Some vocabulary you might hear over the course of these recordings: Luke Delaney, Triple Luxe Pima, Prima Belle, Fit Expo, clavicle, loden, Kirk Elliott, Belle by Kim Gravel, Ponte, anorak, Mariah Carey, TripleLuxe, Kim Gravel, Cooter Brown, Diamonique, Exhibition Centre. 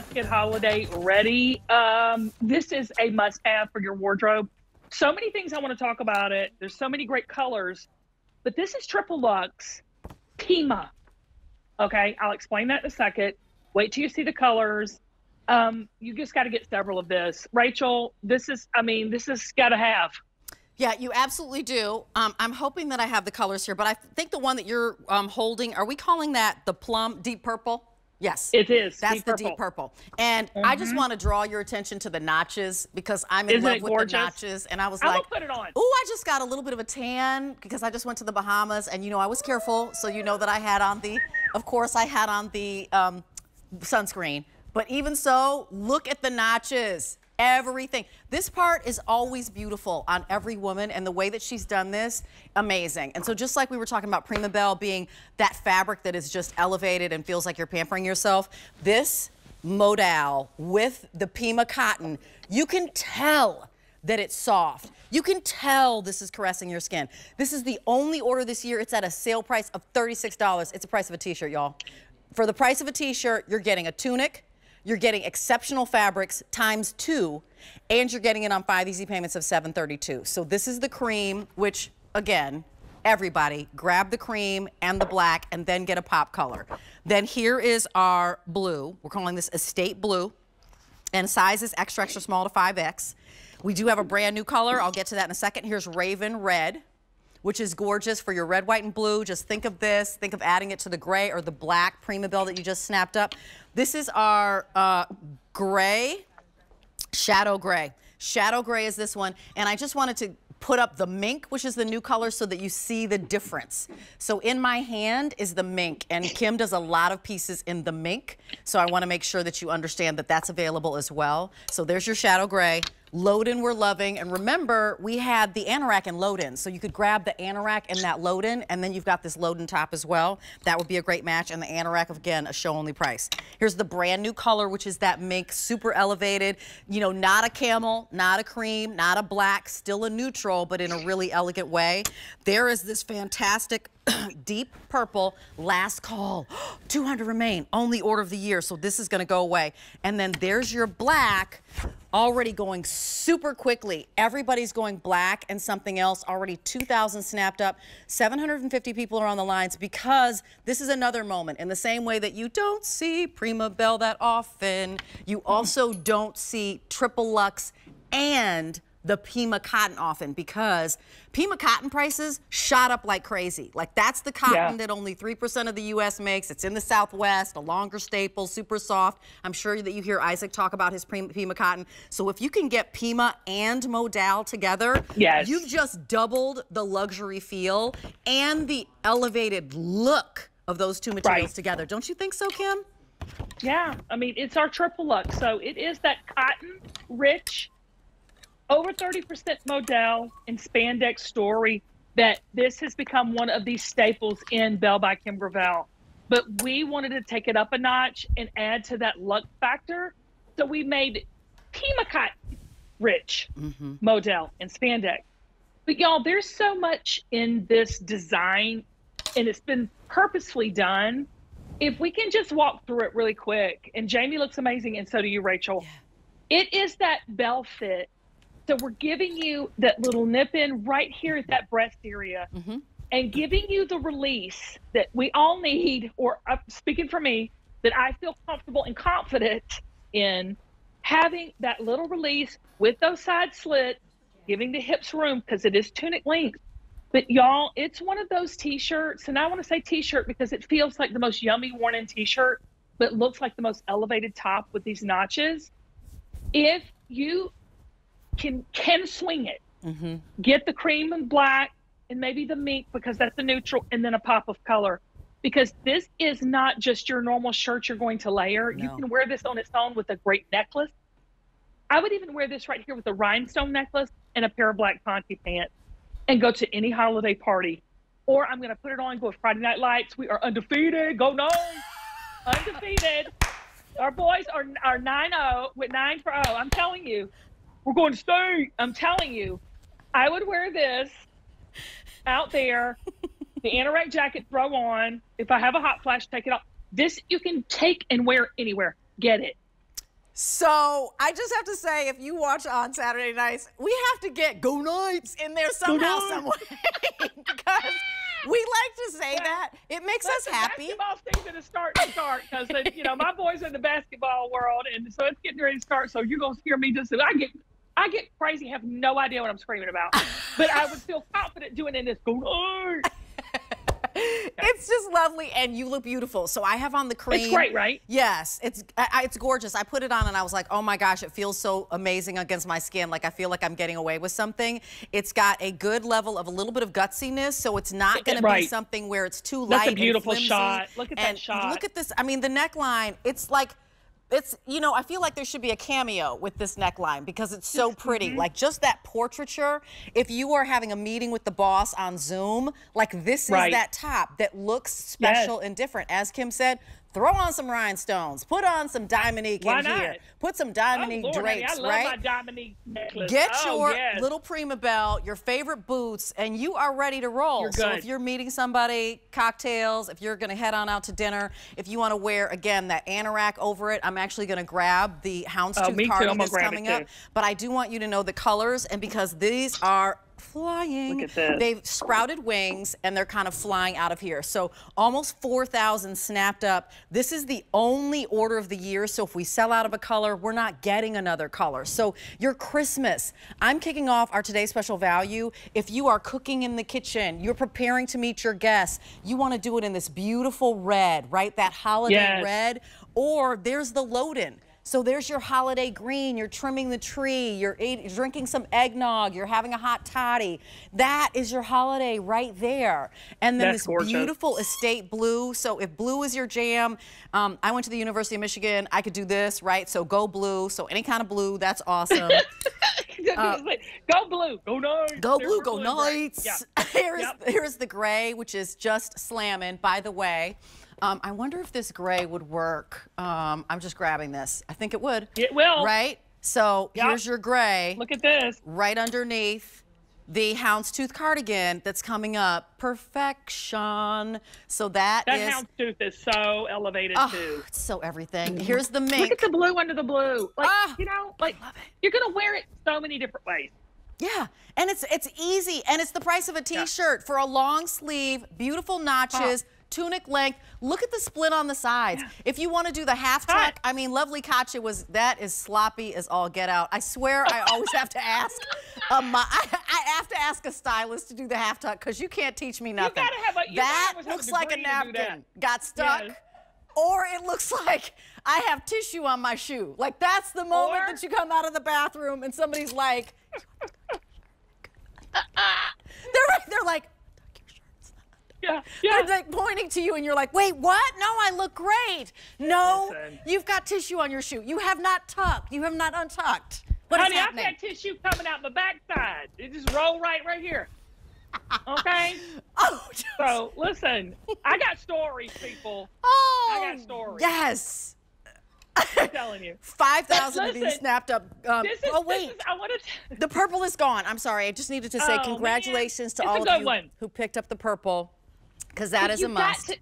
Let's get holiday ready. This is a must-have for your wardrobe. So many things I want to talk about it. There's so many great colors, but this is Triple Luxe Pima. Okay, I'll explain that in a second. Wait till you see the colors. You just got to get several of this. Rachel, this is got to have. Yeah, you absolutely do. I'm hoping that I have the colors here, but I think the one that you're holding, are we calling that the plum deep purple? Yes. It is. That's the deep purple. And I just want to draw your attention to the notches because I'm in love with the notches. And I was like, put it on. Oh, I just got a little bit of a tan because I just went to the Bahamas and, you know, I was careful. So, you know, that I had on the, of course, I had on the sunscreen. But even so, look at the notches. Everything. This part is always beautiful on every woman, and the way that she's done this, amazing. And so just like we were talking about Prima Belle being that fabric that is just elevated and feels like you're pampering yourself, this modal with the Pima cotton, you can tell that it's soft. You can tell this is caressing your skin. This is the only order this year. It's at a sale price of $36. It's the price of a t-shirt, y'all. For the price of a t-shirt, you're getting a tunic, you're getting exceptional fabrics ×2, and you're getting it on 5 easy payments of $732. So this is the cream, which again, everybody grab the cream and the black and then get a pop color. Then here is our blue. We're calling this Estate Blue, and size is extra, extra small to 5X. We do have a brand new color. I'll get to that in a second. Here's Raven Red, which is gorgeous for your red, white, and blue. Just think of this. Think of adding it to the gray or the black Prima Belle that you just snapped up. This is our gray, shadow gray. Shadow gray is this one. And I just wanted to put up the mink, which is the new color, so that you see the difference. So in my hand is the mink, and Kim does a lot of pieces in the mink. So I want to make sure that you understand that that's available as well. So there's your shadow gray. Loden we're loving, and remember we had the anorak and loden, so you could grab the anorak and that loden, and then you've got this loden top as well. That would be a great match, and the anorak, again, a show only price. Here's the brand new color, which is that mink, super elevated, you know, not a camel, not a cream, not a black, still a neutral, but in a really elegant way. There is this fantastic deep purple, last call, 200 remain, only order of the year, so this is going to go away. And then there's your black, already going super quickly. Everybody's going black and something else, already 2,000 snapped up. 750 people are on the lines because this is another moment. In the same way that you don't see Prima Belle that often, you also don't see Triple Luxe and the Pima cotton often, because Pima cotton prices shot up like crazy. Like, that's the cotton that only 3% of the U.S. makes. It's in the Southwest, a longer staple, super soft. I'm sure that you hear Isaac talk about his Pima cotton. So if you can get Pima and modal together, you've just doubled the luxury feel and the elevated look of those two materials together. Don't you think so, Kim? Yeah, I mean, it's our Triple Luxe. So it is that cotton rich, over 30% modal and spandex story that this has become one of these staples in Belle by Kim Gravel. But we wanted to take it up a notch and add to that luck factor. So we made Pima cotton rich, modal and spandex. But y'all, there's so much in this design, and it's been purposefully done. If we can just walk through it really quick, and Jamie looks amazing, and so do you, Rachel. Yeah. It is that Belle fit. So we're giving you that little nip in right here at that breast area and giving you the release that we all need, or speaking for me, that I feel comfortable and confident in having that little release with those side slits, giving the hips room because it is tunic length. But y'all, it's one of those t-shirts, and I want to say t-shirt because it feels like the most yummy worn-in t-shirt, but looks like the most elevated top with these notches. If you can swing it, get the cream and black and maybe the mink because that's the neutral, and then a pop of color, because this is not just your normal shirt you're going to layer. You can wear this on its own with a great necklace. I would even wear this right here with a rhinestone necklace and a pair of black Ponte pants and go to any holiday party. Or I'm going to put it on, go to Friday Night Lights. We are undefeated. Go no, undefeated. Our boys are 9-0 with 9-0. I'm telling you. We're going to stay. I'm telling you, I would wear this out there, the anorak jacket throw on. If I have a hot flash, take it off. This you can take and wear anywhere. Get it. So I just have to say, if you watch on Saturday nights, we have to get Go Knights in there somehow, some way, because we like to say that. It makes us happy. Basketball season is starting to start because, you know, my boy's in the basketball world, and so it's getting ready to start. So you're going to hear me just, I get crazy, have no idea what I'm screaming about, but I would feel confident doing it in this Go Knights. It's just lovely, and you look beautiful. So I have on the cream. It's great, right? Yes, it's gorgeous. I put it on, and I was like, oh my gosh, it feels so amazing against my skin. Like I feel like I'm getting away with something. It's got a good level of a little bit of gutsiness, so it's not going to be something where it's too light. That's a beautiful shot. Look at that shot. Look at this. I mean, the neckline. It's like. It's, you know, I feel like there should be a cameo with this neckline because it's so pretty. Like, just that portraiture. If you are having a meeting with the boss on Zoom, like, this is that top that looks special and different. As Kim said, throw on some rhinestones. Put on some Diamonique here. Put some Diamonique drapes, I love my Diamonique necklace. Get your little Prima Belle, your favorite boots, and you are ready to roll. So if you're meeting somebody, cocktails, if you're going to head on out to dinner, if you want to wear, again, that anorak over it, I'm actually going to grab the houndstooth cardigan that's coming up. But I do want you to know the colors, and because these are flying. Look at this. They've sprouted wings and they're kind of flying out of here. So almost 4,000 snapped up. This is the only order of the year. So if we sell out of a color, we're not getting another color. So your Christmas, I'm kicking off our today's special value. If you are cooking in the kitchen, you're preparing to meet your guests, you want to do it in this beautiful red, right? That holiday red, or there's the loden. So there's your holiday green, you're trimming the tree, you're drinking some eggnog, you're having a hot toddy. That is your holiday right there. And then that's this beautiful estate blue. So if blue is your jam, I went to the University of Michigan, I could do this, right? So go blue, so any kind of blue, that's awesome. Go blue, go Knights. Go blue, go Knights. Yeah. Here's the gray, which is just slamming, by the way. I wonder if this gray would work. I'm just grabbing this. I think it would. It will. Right? So here's your gray. Look at this. Right underneath the houndstooth cardigan that's coming up. Perfection. So that houndstooth is so elevated too. It's so everything. Here's the mink. Look at the blue under the blue. Like, you know, like, I love it. You're going to wear it so many different ways. Yeah, and it's easy, and it's the price of a t-shirt for a long sleeve, beautiful notches, tunic length. Look at the split on the sides. If you want to do the half tuck, I mean, lovely Katya was, that is sloppy as all get out. I swear I always have to ask, I have to ask a stylist to do the half tuck because you can't teach me nothing. You gotta have a, that looks like a napkin got stuck. Yes. Or it looks like I have tissue on my shoe. Like, that's the moment that you come out of the bathroom and somebody's like, they're like, yeah. They're like pointing to you and you're like, wait, what? No, I look great. No, you've got tissue on your shoe. You have not tucked. You have not untucked. What is happening? I've got tissue coming out my backside. It just roll right here. Okay? So, listen, I got stories, people. I got stories. Yes. I'm telling you. 5,000 of these snapped up. The purple is gone. I'm sorry. I just needed to say congratulations to all of you who picked up the purple, because that is a must.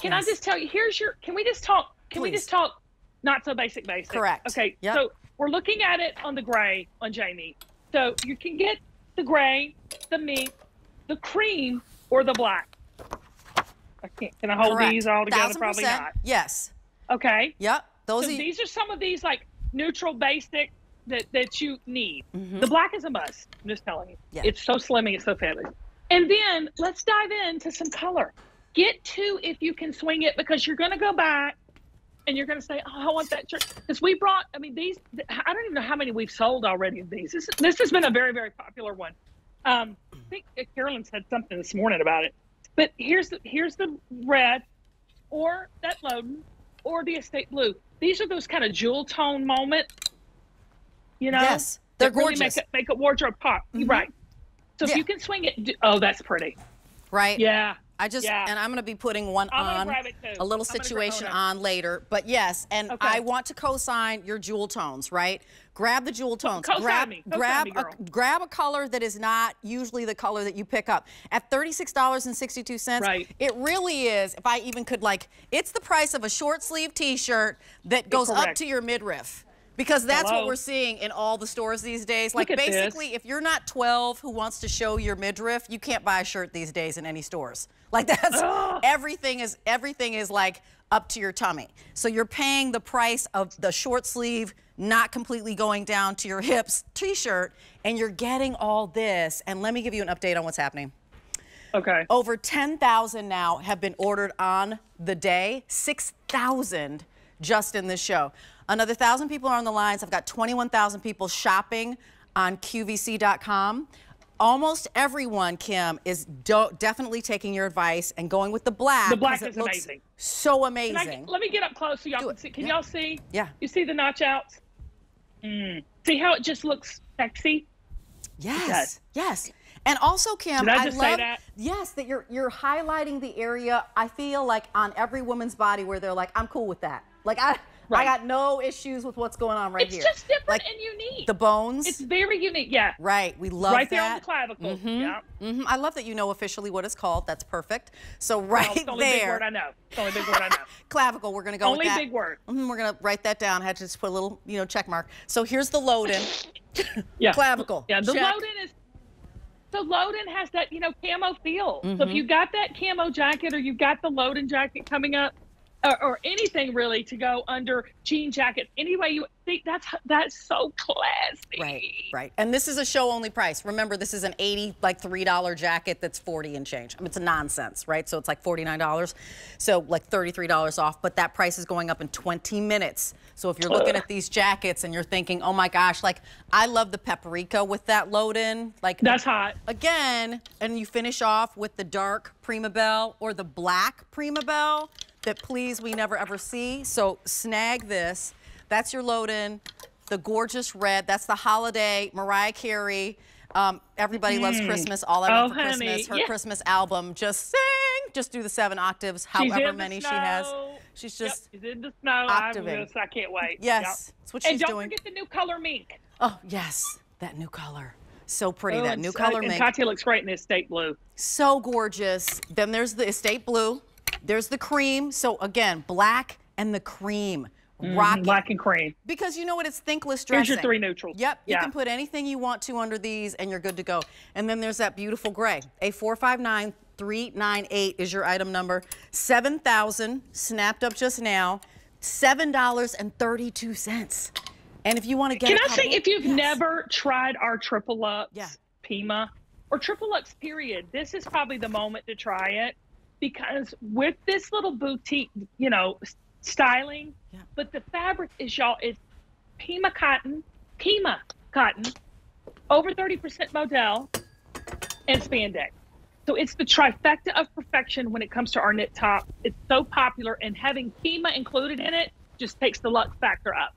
Can I just tell you, here's your, can we just talk, can we just talk not so basic? Correct. Okay, so we're looking at it on the gray on Jamie. So you can get the gray, the mink, the cream, or the black. I can't, can I hold these all together? 1,000%. Probably not. Yes. Okay. Yep. So these are some of these like neutral basic that you need. The black is a must. I'm just telling you. Yeah. It's so slimming. It's so fabulous. And then let's dive into some color. Get two if you can swing it, because you're going to go back and you're going to say, oh, I want that shirt. Because we brought, I mean, these, I don't even know how many we've sold already of these. This has been a very, very popular one. I think Carolyn said something this morning about it. But here's the red, or that loden, or the estate blue. These are those kind of jewel tone moments, you know? Yes, they're gorgeous. Really make a wardrobe pop, right. So if you can swing it, oh, that's pretty. Right? Yeah, I just, and I'm going to be putting one on, a little situation on later. But yes, and I want to co-sign your jewel tones, right? Grab the jewel tones. Grab a color that is not usually the color that you pick up. At $36.62, it really is, if I even could like, it's the price of a short sleeve t-shirt that goes up to your midriff. Because that's what we're seeing in all the stores these days. Like basically, if you're not 12 who wants to show your midriff, you can't buy a shirt these days in any stores. Like that's, everything is like up to your tummy. So you're paying the price of the short sleeve, not completely going down to your hips t-shirt, and you're getting all this. And let me give you an update on what's happening. Okay. Over 10,000 now have been ordered on the day, 6,000 just in this show. Another 1,000 people are on the lines. I've got 21,000 people shopping on QVC.com. Almost everyone, Kim, is definitely taking your advice and going with the black. The black is amazing. So amazing. Let me get up close so y'all can see. Can y'all see? Yeah. You see the notch outs? Mm. See how it just looks sexy? Yes. Yes. And also, Kim, I love that you're highlighting the area. I feel like on every woman's body where they're like, I'm cool with that. Like I got no issues with what's going on right here. It's just different and unique. The bones. It's very unique, yeah. Right, we love that. Right there on the clavicle, I love that you know officially what it's called. That's perfect. So right there. It's the only big word I know. It's the only big word I know. Clavicle, we're going to go with that. Only big word. We're going to write that down. I had to just put a little, you know, check mark. So here's the load-in. Clavicle. Yeah, the load-in is. The load-in has that, you know, camo feel. So if you got that camo jacket or you got the load-in jacket coming up, or anything really to go under jean jackets. Anyway, you think that's so classy. Right. And this is a show only price. Remember, this is an $83 jacket that's 40 and change. I mean, it's nonsense, right? So it's like $49. So like $33 off, but that price is going up in 20 minutes. So if you're looking at these jackets and you're thinking, "Oh my gosh, like I love the paprika with that load in." Like that's hot. Again, and you finish off with the dark Prima Belle or the black Prima Belle. That please we never ever see. So snag this. That's your load-in. The gorgeous red. That's the holiday. Mariah Carey. Everybody loves Christmas. All I want for Christmas. Her Christmas album. Just sing. Just do the 7 octaves. However many she has. She's just she's in the snow. I can't wait. Yes, that's what she's doing. And don't forget the new color mink. Oh yes, that new color. So pretty. That new color mink. And Katya looks great in the estate blue. So gorgeous. Then there's the estate blue. There's the cream. So again, black and the cream. Rock black and cream. Because you know what? It's thinkless dressing. Here's your 3 neutrals. Yep. You can put anything you want to under these and you're good to go. And then there's that beautiful gray. A459398 is your item number. 7,000 snapped up just now. $7.32. And if you want to get if you've never tried our Triple Luxe Pima or Triple Luxe period, this is probably the moment to try it. Because with this little boutique, you know, styling, but the fabric is, y'all, it's Pima cotton, over 30% modal, and spandex. So it's the trifecta of perfection when it comes to our knit top. It's so popular, and having Pima included in it just takes the luxe factor up.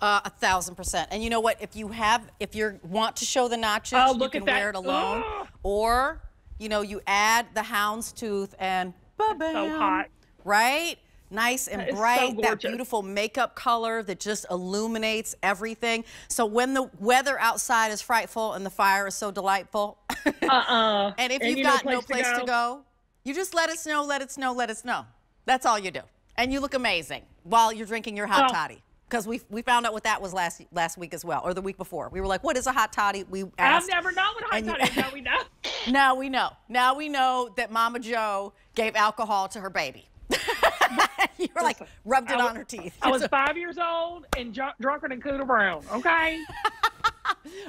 1,000%. And you know what? If you have, if you want to show the notches, you can wear it alone, or... You know, you add the houndstooth and ba-bam, so hot. Right? Nice and bright, that beautiful makeup color that just illuminates everything. So when the weather outside is frightful and the fire is so delightful, and if you've got no place to go, you just let it snow, let it snow, let it snow. That's all you do. And you look amazing while you're drinking your hot toddy. Because we found out what that was last week as well, or the week before. We were like, what is a hot toddy? We asked, I've never known what a hot toddy is. Now we know. Now we know. Now we know that Mama Joe gave alcohol to her baby. You were like, rubbed it on her teeth. I was 5 years old and drunker than Cooter Brown, okay?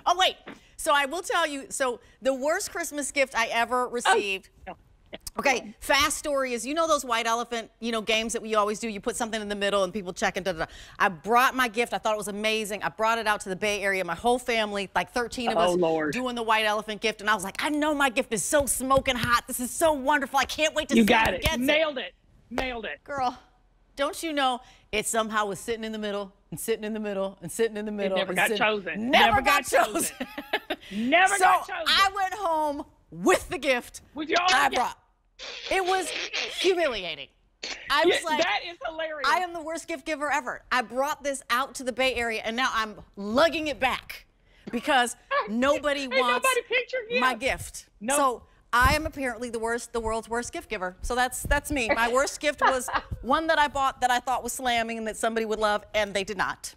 Oh, wait. So I will tell you, so the worst Christmas gift I ever received. Okay, fast story is, you know those white elephant, you know, games that we always do? You put something in the middle and people check and da-da-da. I brought my gift. I thought it was amazing. I brought it out to the Bay Area. My whole family, like 13 of us, doing the white elephant gift. And I was like, I know my gift is so smoking hot. This is so wonderful. I can't wait to see who gets it. Nailed it. Nailed it. Girl, don't you know it somehow was sitting in the middle and sitting in the middle and sitting in the middle. It never got chosen. Never got chosen. Never got chosen. So I went home with the gift I brought. It was humiliating. I was like, that is hilarious. I am the worst gift giver ever. I brought this out to the Bay Area, and now I'm lugging it back because nobody wants my gift. No. So I am apparently the world's worst gift giver. So that's me. My worst gift was one that I bought that I thought was slamming and that somebody would love, and they did not.